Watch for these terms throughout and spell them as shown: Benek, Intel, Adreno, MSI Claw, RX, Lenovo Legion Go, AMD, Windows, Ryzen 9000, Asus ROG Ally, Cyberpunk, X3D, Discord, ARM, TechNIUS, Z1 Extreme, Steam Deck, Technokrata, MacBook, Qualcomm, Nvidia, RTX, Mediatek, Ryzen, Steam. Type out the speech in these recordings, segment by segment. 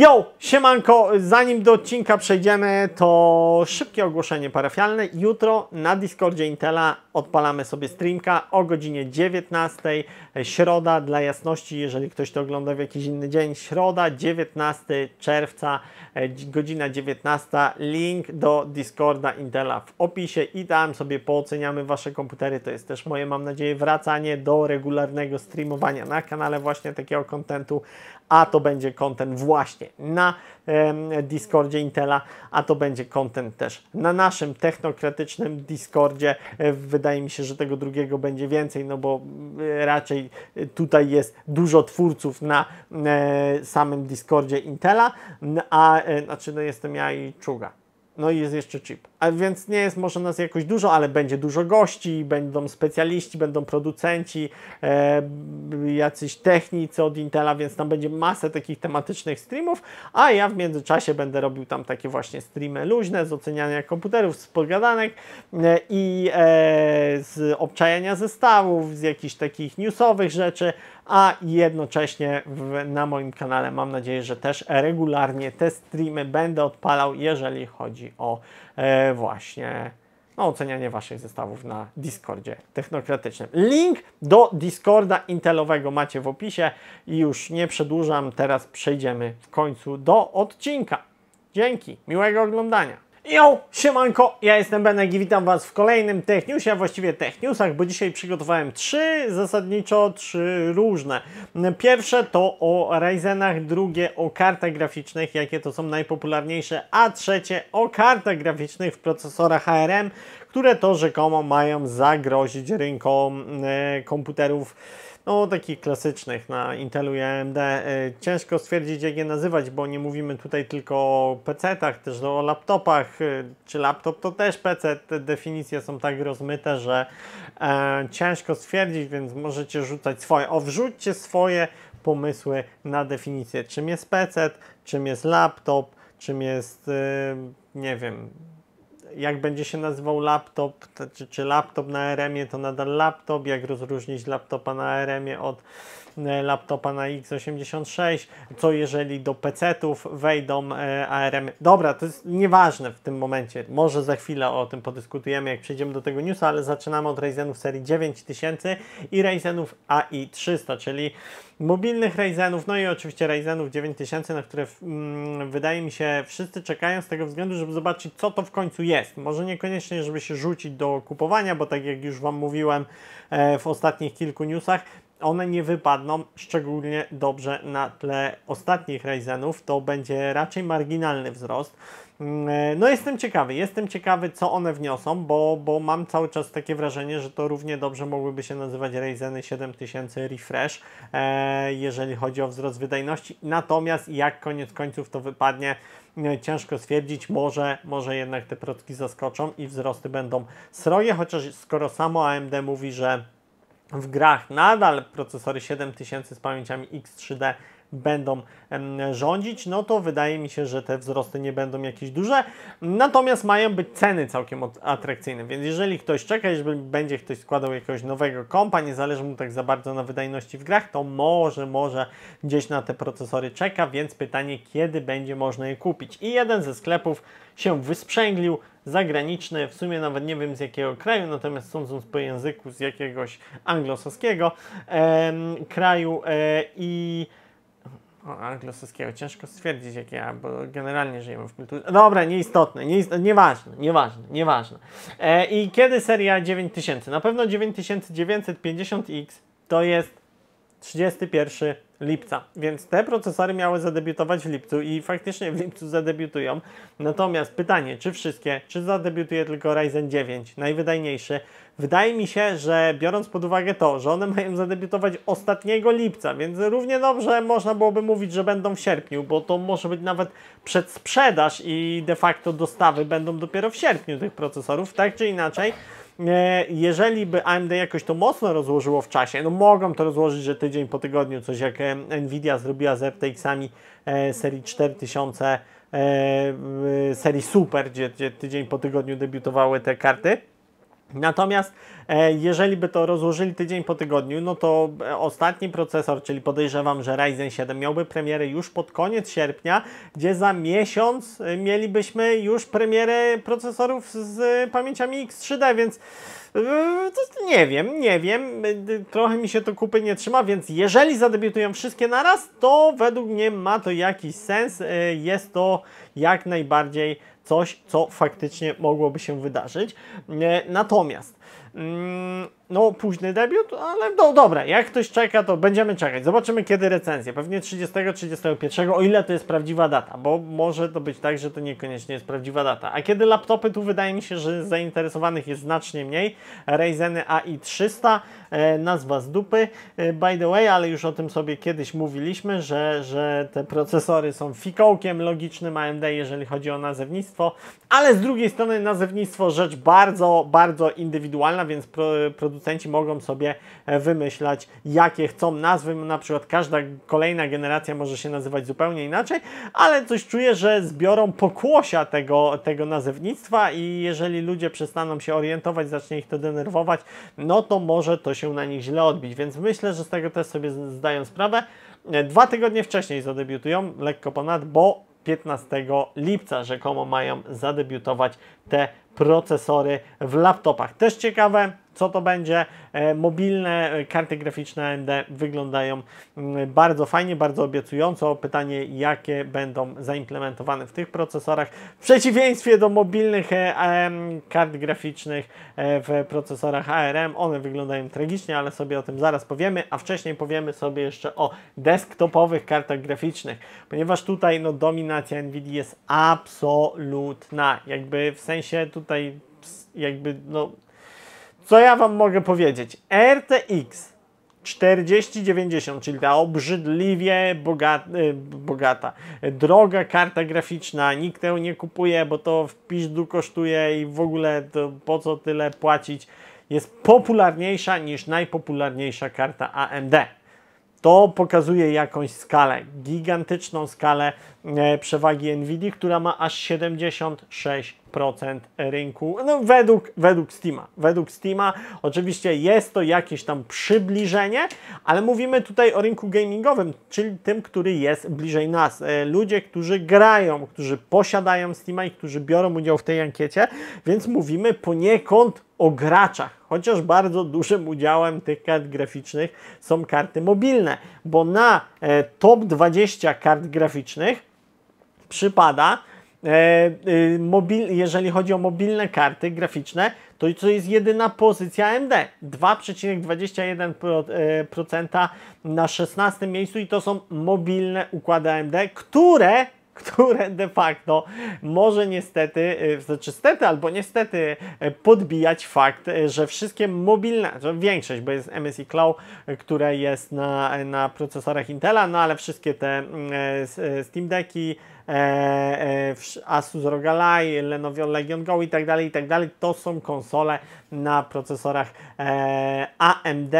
Yo, siemanko, zanim do odcinka przejdziemy, to szybkie ogłoszenie parafialne. Jutro na Discordzie Intela odpalamy sobie streamka o godzinie 19:00, środa, dla jasności, jeżeli ktoś to ogląda w jakiś inny dzień, środa, 19 czerwca, godzina 19:00, link do Discorda Intela w opisie i tam sobie pooceniamy Wasze komputery. To jest też moje, mam nadzieję, wracanie do regularnego streamowania na kanale właśnie takiego kontentu, a to będzie kontent właśnie na Discordzie Intela, a to będzie content też na naszym technokratycznym Discordzie. Wydaje mi się, że tego drugiego będzie więcej, no bo raczej tutaj jest dużo twórców na samym Discordzie Intela, a znaczy no jestem ja i Czuga. No i jest jeszcze Chip, a więc nie jest może nas jakoś dużo, ale będzie dużo gości, będą specjaliści, będą producenci, jacyś technicy od Intela, więc tam będzie masę takich tematycznych streamów, a ja w międzyczasie będę robił tam takie właśnie streamy luźne z oceniania komputerów, z pogadanek i z obczajania zestawów, z jakichś takich newsowych rzeczy, a jednocześnie na moim kanale mam nadzieję, że też regularnie te streamy będę odpalał, jeżeli chodzi o właśnie ocenianie Waszych zestawów na Discordzie technokratycznym. Link do Discorda Intelowego macie w opisie i już nie przedłużam, teraz przejdziemy w końcu do odcinka. Dzięki, miłego oglądania. Yo, siemanko, ja jestem Benek i witam Was w kolejnym TechNiusie, a właściwie TechNiusach, bo dzisiaj przygotowałem zasadniczo trzy różne. Pierwsze to o Ryzenach, drugie o kartach graficznych, jakie to są najpopularniejsze, a trzecie o kartach graficznych w procesorach ARM, które to rzekomo mają zagrozić rynkom komputerów no takich klasycznych na Intelu i AMD. Ciężko stwierdzić, jak je nazywać, bo nie mówimy tutaj tylko o PC-tach, też o laptopach. Czy laptop to też PC? Te definicje są tak rozmyte, że ciężko stwierdzić, więc możecie rzucać swoje. O, wrzućcie swoje pomysły na definicję. Czym jest PC, czym jest laptop, czym jest, nie wiem, jak będzie się nazywał laptop, czy laptop na ARM-ie to nadal laptop, jak rozróżnić laptopa na ARM-ie od laptopa na x86, co jeżeli do PC-ów wejdą ARM. Dobra, to jest nieważne w tym momencie, może za chwilę o tym podyskutujemy, jak przejdziemy do tego newsa, ale zaczynamy od Ryzenów serii 9000 i Ryzenów AI300, czyli mobilnych Ryzenów, no i oczywiście Ryzenów 9000, na które wydaje mi się wszyscy czekają z tego względu, żeby zobaczyć, co to w końcu jest. Może niekoniecznie, żeby się rzucić do kupowania, bo tak jak już Wam mówiłem w ostatnich kilku newsach, one nie wypadną szczególnie dobrze na tle ostatnich Ryzenów, to będzie raczej marginalny wzrost. No jestem ciekawy, co one wniosą, bo mam cały czas takie wrażenie, że to równie dobrze mogłyby się nazywać Ryzeny 7000 Refresh, jeżeli chodzi o wzrost wydajności. Natomiast jak koniec końców to wypadnie, ciężko stwierdzić, może jednak te procki zaskoczą i wzrosty będą srogie, chociaż skoro samo AMD mówi, że w grach nadal procesory 7000 z pamięciami X3D będą rządzić, no to wydaje mi się, że te wzrosty nie będą jakieś duże, natomiast mają być ceny całkiem atrakcyjne, więc jeżeli ktoś czeka, jeżeli będzie ktoś składał jakiegoś nowego kompa, nie zależy mu tak za bardzo na wydajności w grach, to może gdzieś na te procesory czeka, więc pytanie, kiedy będzie można je kupić. I jeden ze sklepów się wysprzęglił, zagraniczny, w sumie nawet nie wiem z jakiego kraju, natomiast sądząc po języku z jakiegoś anglosaskiego kraju i anglosaskiego, ciężko stwierdzić jak ja, bo generalnie żyjemy w kulturze. Dobra, nieistotne, nieważne. I kiedy seria 9000? Na pewno 9950X to jest 31 lipca, więc te procesory miały zadebiutować w lipcu i faktycznie w lipcu zadebiutują. Natomiast pytanie, czy wszystkie, czy zadebiutuje tylko Ryzen 9, najwydajniejszy? Wydaje mi się, że biorąc pod uwagę to, że one mają zadebiutować ostatniego lipca, więc równie dobrze można byłoby mówić, że będą w sierpniu, bo to może być nawet przedsprzedaż i de facto dostawy będą dopiero w sierpniu tych procesorów, tak czy inaczej. Jeżeli by AMD jakoś to mocno rozłożyło w czasie, no mogą to rozłożyć, że tydzień po tygodniu, coś jak Nvidia zrobiła z RTX-ami serii 4000, serii Super, gdzie tydzień po tygodniu debiutowały te karty, Natomiast jeżeli by to rozłożyli tydzień po tygodniu, no to ostatni procesor, czyli podejrzewam, że Ryzen 7 miałby premierę już pod koniec sierpnia, gdzie za miesiąc mielibyśmy już premierę procesorów z pamięciami X3D, więc nie wiem, trochę mi się to kupy nie trzyma, więc jeżeli zadebiutują wszystkie naraz, to według mnie ma to jakiś sens, jest to jak najbardziej coś, co faktycznie mogłoby się wydarzyć. Natomiast no późny debiut, ale no dobra, jak ktoś czeka, to będziemy czekać. Zobaczymy kiedy recenzję, pewnie 30-31, o ile to jest prawdziwa data, bo może to być tak, że to niekoniecznie jest prawdziwa data. A kiedy laptopy, tu wydaje mi się, że zainteresowanych jest znacznie mniej. Ryzeny AI300, nazwa z dupy, by the way, ale już o tym sobie kiedyś mówiliśmy, że te procesory są fikołkiem logicznym AMD, jeżeli chodzi o nazewnictwo, ale z drugiej strony nazewnictwo rzecz bardzo, bardzo indywidualna, więc producenci mogą sobie wymyślać, jakie chcą nazwy, na przykład każda kolejna generacja może się nazywać zupełnie inaczej, ale coś czuję, że zbiorą pokłosia tego nazewnictwa i jeżeli ludzie przestaną się orientować, zacznie ich to denerwować, no to może to się na nich źle odbić, więc myślę, że z tego też sobie zdają sprawę. 2 tygodnie wcześniej zadebiutują, lekko ponad, bo 15 lipca rzekomo mają zadebiutować te procesory w laptopach. Też ciekawe, co to będzie. Mobilne karty graficzne AMD wyglądają bardzo fajnie, bardzo obiecująco. Pytanie, jakie będą zaimplementowane w tych procesorach. W przeciwieństwie do mobilnych kart graficznych w procesorach ARM, one wyglądają tragicznie, ale sobie o tym zaraz powiemy, a wcześniej powiemy sobie jeszcze o desktopowych kartach graficznych, ponieważ tutaj no, dominacja Nvidia jest absolutna. Jakby w sensie tutaj jakby no... Co ja Wam mogę powiedzieć? RTX 4090, czyli ta obrzydliwie droga karta graficzna, nikt tego nie kupuje, bo to w piźdu kosztuje i w ogóle to po co tyle płacić, jest popularniejsza niż najpopularniejsza karta AMD. To pokazuje jakąś skalę, gigantyczną skalę przewagi Nvidia, która ma aż 76% rynku, no według Steama. Oczywiście jest to jakieś tam przybliżenie, ale mówimy tutaj o rynku gamingowym, czyli tym, który jest bliżej nas. Ludzie, którzy grają, którzy posiadają Steama i którzy biorą udział w tej ankiecie, więc mówimy poniekąd o graczach, chociaż bardzo dużym udziałem tych kart graficznych są karty mobilne, bo na top 20 kart graficznych przypada, jeżeli chodzi o mobilne karty graficzne, to co jest jedyna pozycja AMD, 2,21% na 16 miejscu i to są mobilne układy AMD, które de facto może niestety, znaczy stety albo niestety podbijać fakt, że wszystkie mobilne, że większość, bo jest MSI Claw, które jest na procesorach Intela, no ale wszystkie te Steam Decki, Asus ROG Ally, Lenovo Legion Go i tak dalej, to są konsole na procesorach AMD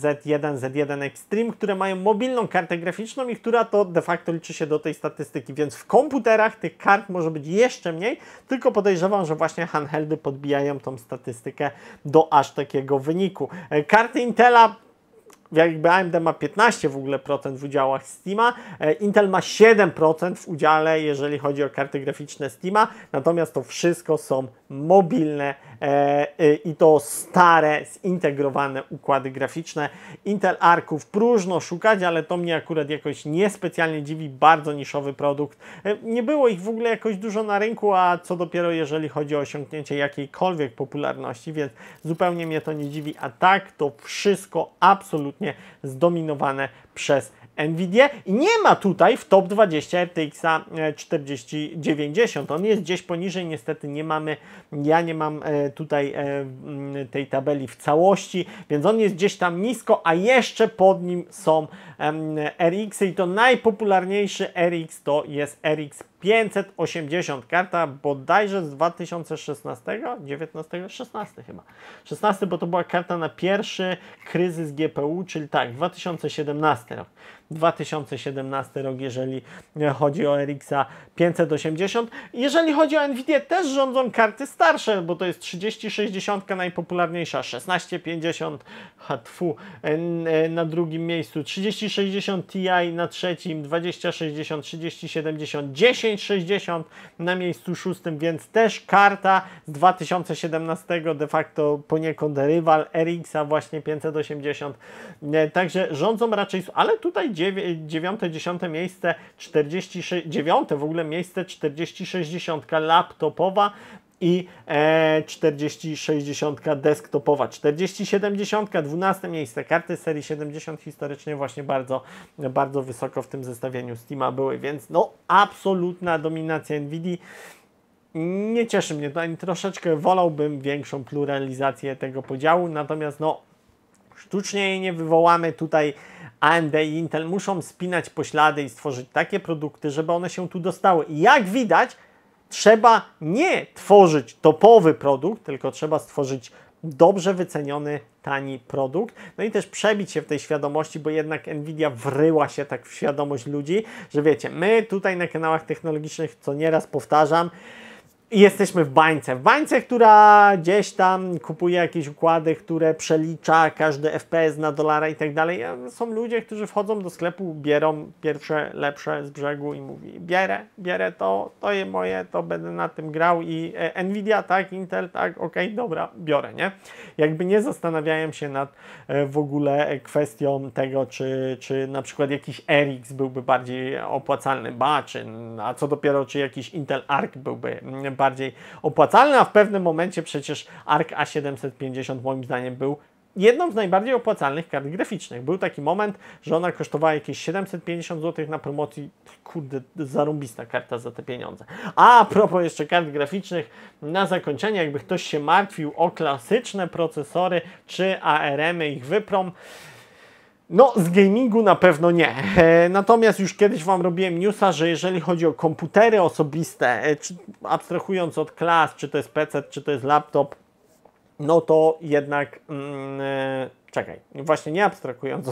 Z1 Extreme, które mają mobilną kartę graficzną i która to de facto liczy się do tej statystyki, więc w komputerach tych kart może być jeszcze mniej, tylko podejrzewam, że właśnie handheldy podbijają tą statystykę do aż takiego wyniku. Karty Intela, jakby AMD ma 15% w ogóle w udziałach Steama, Intel ma 7% w udziale, jeżeli chodzi o karty graficzne Steama, natomiast to wszystko są mobilne i to stare, zintegrowane układy graficzne. Intel Arców próżno szukać, ale to mnie akurat jakoś niespecjalnie dziwi, bardzo niszowy produkt. Nie było ich w ogóle jakoś dużo na rynku, a co dopiero jeżeli chodzi o osiągnięcie jakiejkolwiek popularności, więc zupełnie mnie to nie dziwi, a tak to wszystko absolutnie zdominowane przez Nvidia i nie ma tutaj w top 20 RTX-a 4090, on jest gdzieś poniżej, niestety nie mamy, ja nie mam tutaj tej tabeli w całości, więc on jest gdzieś tam nisko, a jeszcze pod nim są RX-y i to najpopularniejszy RX to jest RX 580, karta bodajże z 2016, 19, 16 chyba, 16, bo to była karta na pierwszy kryzys GPU, czyli tak, 2017 rok. 2017 rok, jeżeli chodzi o RX-a 580. Jeżeli chodzi o Nvidia, też rządzą karty starsze, bo to jest 3060 najpopularniejsza, 1650 na drugim miejscu, 3060 Ti na trzecim, 2060, 3070, 1060 na miejscu szóstym, więc też karta z 2017 de facto poniekąd rywal RX-a właśnie 580. Także rządzą raczej, ale tutaj 9., 10. miejsce, 9. w ogóle miejsce 4060 laptopowa i 4060 desktopowa. 4070, 12. miejsce, karty serii 70 historycznie właśnie bardzo, bardzo wysoko w tym zestawieniu Steama były, więc no absolutna dominacja Nvidii. Nie cieszy mnie to ani troszeczkę, wolałbym większą pluralizację tego podziału, natomiast no sztucznie jej nie wywołamy. Tutaj AMD i Intel muszą spinać poślady i stworzyć takie produkty, żeby one się tu dostały. I jak widać, trzeba nie tworzyć topowy produkt, tylko trzeba stworzyć dobrze wyceniony, tani produkt. No i też przebić się w tej świadomości, bo jednak Nvidia wryła się tak w świadomość ludzi, że wiecie, my tutaj na kanałach technologicznych, co nieraz powtarzam, i jesteśmy w bańce, która gdzieś tam kupuje jakieś układy, które przelicza każdy FPS na dolara i tak dalej. Są ludzie, którzy wchodzą do sklepu, bierą pierwsze, lepsze z brzegu i mówi, bierę to, to jest moje, to będę na tym grał i Nvidia, tak, Intel, tak, okej, dobra, biorę, nie? Jakby nie zastanawiałem się nad w ogóle kwestią tego, czy na przykład jakiś RX byłby bardziej opłacalny, a co dopiero, czy jakiś Intel Arc byłby bardziej opłacalny, a w pewnym momencie przecież Arc A750 moim zdaniem był jedną z najbardziej opłacalnych kart graficznych. Był taki moment, że ona kosztowała jakieś 750 zł na promocji. Kurde, zarąbista karta za te pieniądze. A propos jeszcze kart graficznych, na zakończenie, jakby ktoś się martwił o klasyczne procesory, czy ARM-y ich wyprą, no, z gamingu na pewno nie. Natomiast już kiedyś Wam robiłem newsa, że jeżeli chodzi o komputery osobiste, abstrahując od klas, czy to jest PC, czy to jest laptop, no to jednak... właśnie nie abstrahując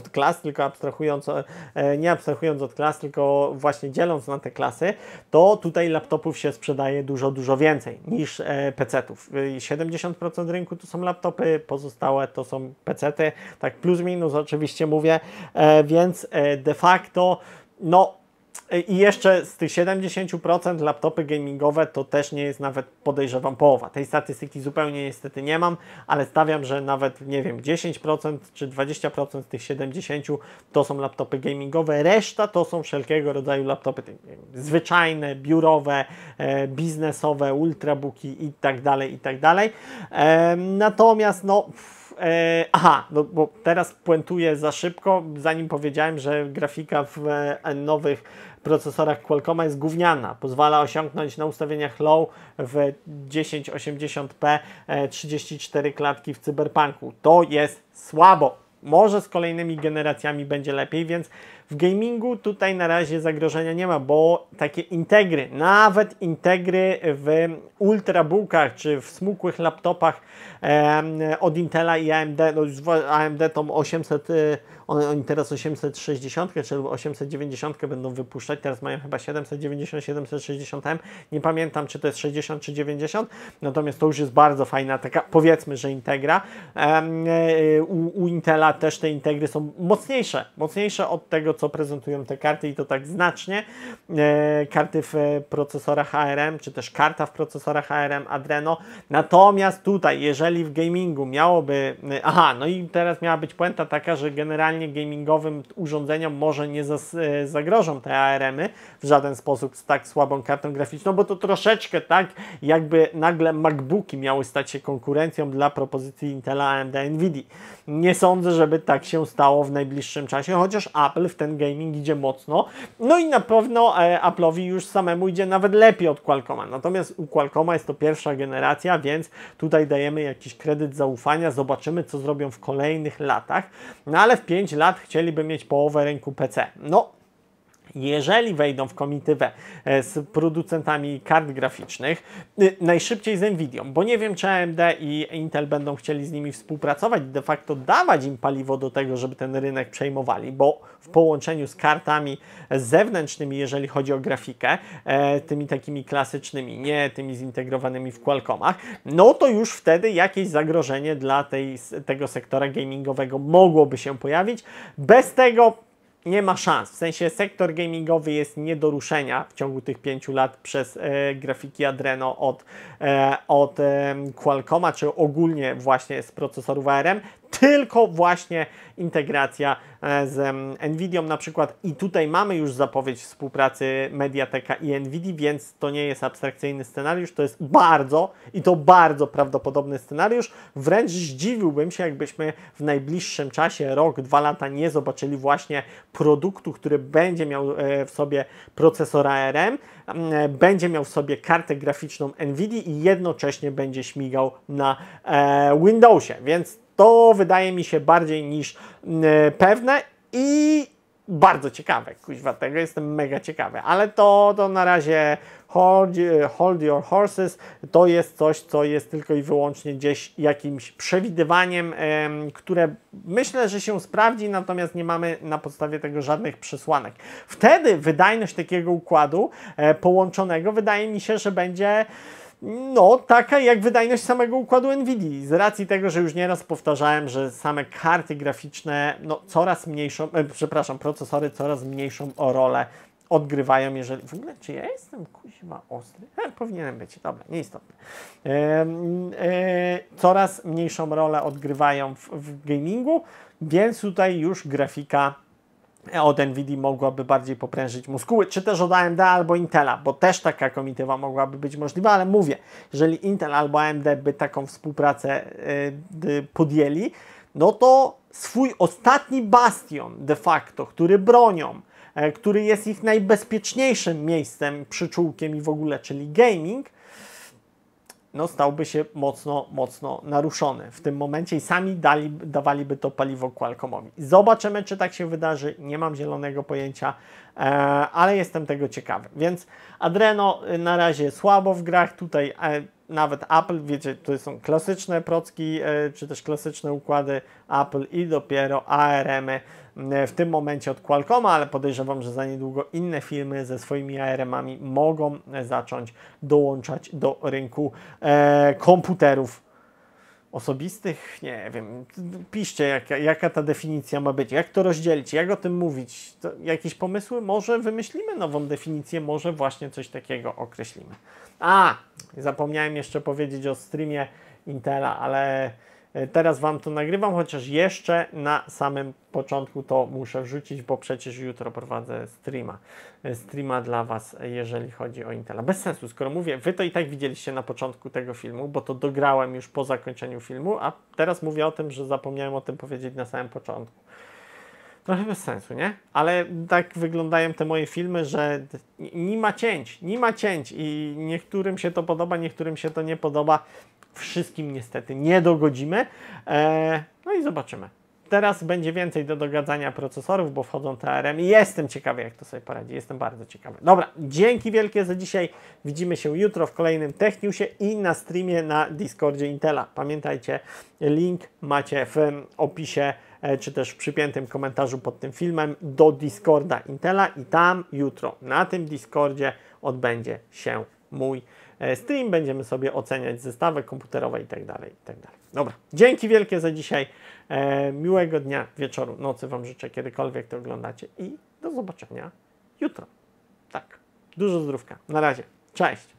od klas, tylko właśnie dzieląc na te klasy, to tutaj laptopów się sprzedaje dużo, dużo więcej niż PC-ów. 70% rynku to są laptopy, pozostałe to są PC-ty, tak plus minus oczywiście mówię, więc de facto no i jeszcze z tych 70% laptopy gamingowe to też nie jest nawet, podejrzewam, połowa. Tej statystyki zupełnie niestety nie mam, ale stawiam, że nawet, nie wiem, 10% czy 20% z tych 70% to są laptopy gamingowe. Reszta to są wszelkiego rodzaju laptopy zwyczajne, biurowe, biznesowe, ultrabooki i tak dalej, natomiast no... aha, no bo teraz puentuję za szybko, zanim powiedziałem, że grafika w nowych procesorach Qualcomma jest gówniana. Pozwala osiągnąć na ustawieniach low w 1080p 34 klatki w Cyberpunku. To jest słabo. Może z kolejnymi generacjami będzie lepiej, więc w gamingu tutaj na razie zagrożenia nie ma, bo takie integry, nawet integry w ultrabookach czy w smukłych laptopach od Intela i AMD, no AMD tą 800, oni teraz 860 czy 890 będą wypuszczać, teraz mają chyba 790, 760M, nie pamiętam czy to jest 60 czy 90, natomiast to już jest bardzo fajna taka, powiedzmy, że integra. U Intela też te integry są mocniejsze od tego, co prezentują te karty i to tak znacznie. Karty w procesorach ARM, czy też karta w procesorach ARM Adreno. Natomiast tutaj, jeżeli w gamingu miałoby... Aha, no i teraz miała być puenta taka, że generalnie gamingowym urządzeniom może nie zagrożą te ARM-y w żaden sposób z tak słabą kartą graficzną, bo to troszeczkę tak, jakby nagle MacBooki miały stać się konkurencją dla propozycji Intela, AMD, Nvidii. Nie sądzę, żeby tak się stało w najbliższym czasie, chociaż Apple w ten gaming idzie mocno, no i na pewno Apple'owi już samemu idzie nawet lepiej od Qualcomma, natomiast u Qualcomma jest to pierwsza generacja, więc tutaj dajemy jakiś kredyt zaufania, zobaczymy co zrobią w kolejnych latach, no ale w 5 lat chcieliby mieć połowę rynku PC, no jeżeli wejdą w komitywę z producentami kart graficznych, najszybciej z Nvidią, bo nie wiem, czy AMD i Intel będą chcieli z nimi współpracować, de facto dawać im paliwo do tego, żeby ten rynek przejmowali, bo w połączeniu z kartami zewnętrznymi, jeżeli chodzi o grafikę, tymi takimi klasycznymi, nie tymi zintegrowanymi w Qualcommach, no to już wtedy jakieś zagrożenie dla tego sektora gamingowego mogłoby się pojawić. Bez tego nie ma szans. W sensie sektor gamingowy jest nie do ruszenia w ciągu tych 5 lat przez grafiki Adreno od Qualcomma, czy ogólnie właśnie z procesorów ARM, tylko właśnie integracja z Nvidią na przykład. I tutaj mamy już zapowiedź współpracy Mediateka i Nvidii, więc to nie jest abstrakcyjny scenariusz, to jest bardzo prawdopodobny scenariusz. Wręcz zdziwiłbym się, jakbyśmy w najbliższym czasie, rok, 2 lata, nie zobaczyli właśnie produktu, który będzie miał w sobie procesor ARM, będzie miał w sobie kartę graficzną Nvidii i jednocześnie będzie śmigał na Windowsie, więc to wydaje mi się bardziej niż pewne i bardzo ciekawe, kuźwa, tego jestem mega ciekawy, ale to na razie hold your horses, to jest coś, co jest tylko i wyłącznie gdzieś jakimś przewidywaniem, które myślę, że się sprawdzi, natomiast nie mamy na podstawie tego żadnych przesłanek. Wtedy wydajność takiego układu połączonego wydaje mi się, że będzie no taka jak wydajność samego układu Nvidii, z racji tego, że już nieraz powtarzałem, że same karty graficzne no coraz mniejszą, procesory coraz mniejszą rolę odgrywają, jeżeli... W ogóle, czy ja jestem, kuźwa, ostry? Powinienem być, dobra, nieistotne. Coraz mniejszą rolę odgrywają w gamingu, więc tutaj już grafika od Nvidii mogłaby bardziej poprężyć muskuły, czy też od AMD albo Intela, bo też taka komitywa mogłaby być możliwa, ale mówię, jeżeli Intel albo AMD by taką współpracę podjęli, no to swój ostatni bastion de facto, który bronią, który jest ich najbezpieczniejszym miejscem, przyczółkiem i w ogóle, czyli gaming, no stałby się mocno naruszony w tym momencie i sami dawaliby to paliwo Qualcommowi. Zobaczymy, czy tak się wydarzy, nie mam zielonego pojęcia, ale jestem tego ciekawy. Więc Adreno na razie słabo w grach, tutaj nawet Apple, wiecie, to są klasyczne procki, czy też klasyczne układy Apple i dopiero ARM-y w tym momencie od Qualcomma, ale podejrzewam, że za niedługo inne firmy ze swoimi ARM-ami mogą zacząć dołączać do rynku komputerów osobistych. Nie wiem, piszcie jaka ta definicja ma być, jak to rozdzielić, jak o tym mówić, to jakieś pomysły, może wymyślimy nową definicję, może właśnie coś takiego określimy. Zapomniałem jeszcze powiedzieć o streamie Intela, ale teraz Wam to nagrywam, chociaż jeszcze na samym początku to muszę wrzucić, bo przecież jutro prowadzę streama dla Was, jeżeli chodzi o Intela. Bez sensu, skoro mówię, Wy to i tak widzieliście na początku tego filmu, bo to dograłem już po zakończeniu filmu, a teraz mówię o tym, że zapomniałem o tym powiedzieć na samym początku. Trochę bez sensu, nie? Ale tak wyglądają te moje filmy, że nie ma cięć i niektórym się to podoba, niektórym się to nie podoba. Wszystkim niestety nie dogodzimy, no i zobaczymy. Teraz będzie więcej do dogadzania procesorów, bo wchodzą te ARM i jestem ciekawy, jak to sobie poradzi, jestem bardzo ciekawy. Dobra, dzięki wielkie za dzisiaj, widzimy się jutro w kolejnym TechNiusie i na streamie na Discordzie Intela. Pamiętajcie, link macie w opisie, czy też w przypiętym komentarzu pod tym filmem do Discorda Intela i tam jutro na tym Discordzie odbędzie się mój stream, będziemy sobie oceniać zestawy komputerowe i tak dalej, i tak dalej. Dobra, dzięki wielkie za dzisiaj, miłego dnia, wieczoru, nocy Wam życzę, kiedykolwiek to oglądacie i do zobaczenia jutro. Tak, dużo zdrówka, na razie, cześć!